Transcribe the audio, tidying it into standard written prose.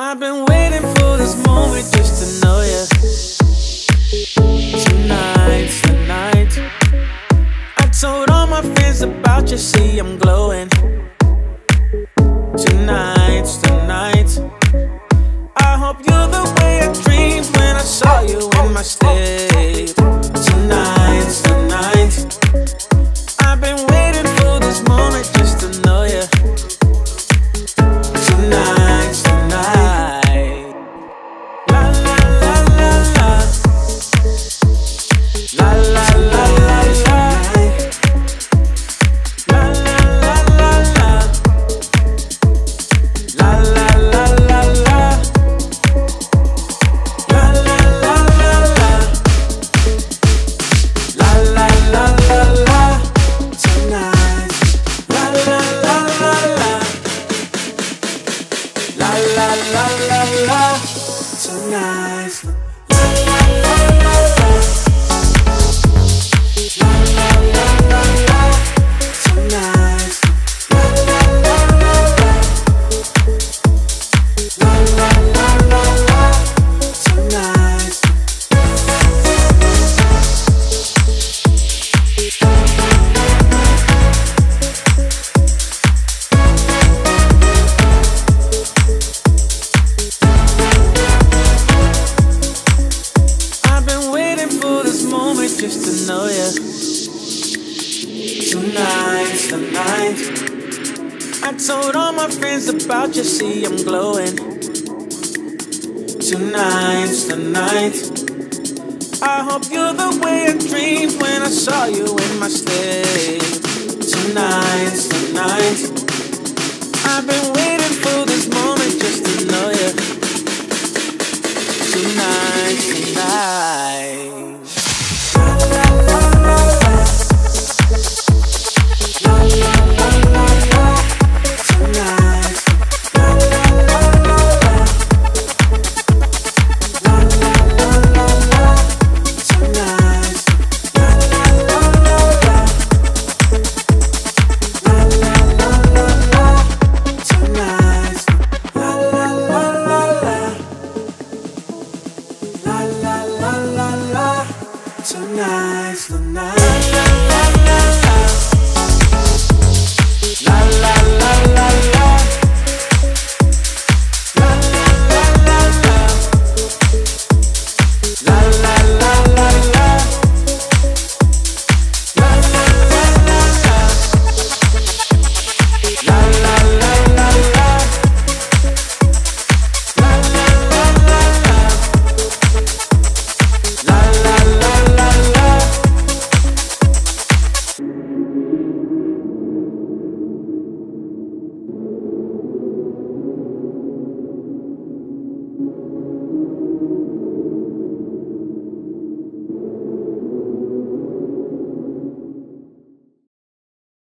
I've been waiting for this moment just to know ya. Tonight's the night. I told all my friends about you, see I'm glowing. Tonight's the night. I hope you're the way I dreamed when I saw you in my state. Tonight's the night. I've been waiting for this moment just to know ya. Tonight's the night. Tonight's the night. Just to know ya. Tonight's the night. I told all my friends about you, see I'm glowing. Tonight's the night. I hope you're the way I dreamed when I saw you in my sleep. Tonight's the night. I've been waiting.